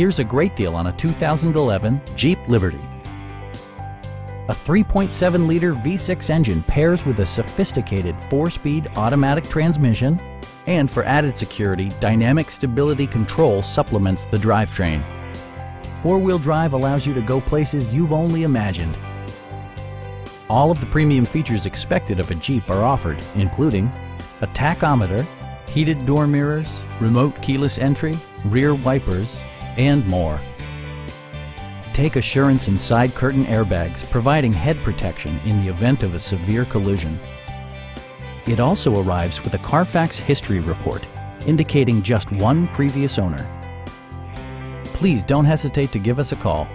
Here's a great deal on a 2011 Jeep Liberty. A 3.7-liter V6 engine pairs with a sophisticated 4-speed automatic transmission, and for added security, dynamic stability control supplements the drivetrain. Four-wheel drive allows you to go places you've only imagined. All of the premium features expected of a Jeep are offered, including a tachometer, heated door mirrors, remote keyless entry, rear wipers, and more. Take assurance in side curtain airbags, providing head protection in the event of a severe collision. It also arrives with a Carfax history report, indicating just one previous owner. Please don't hesitate to give us a call.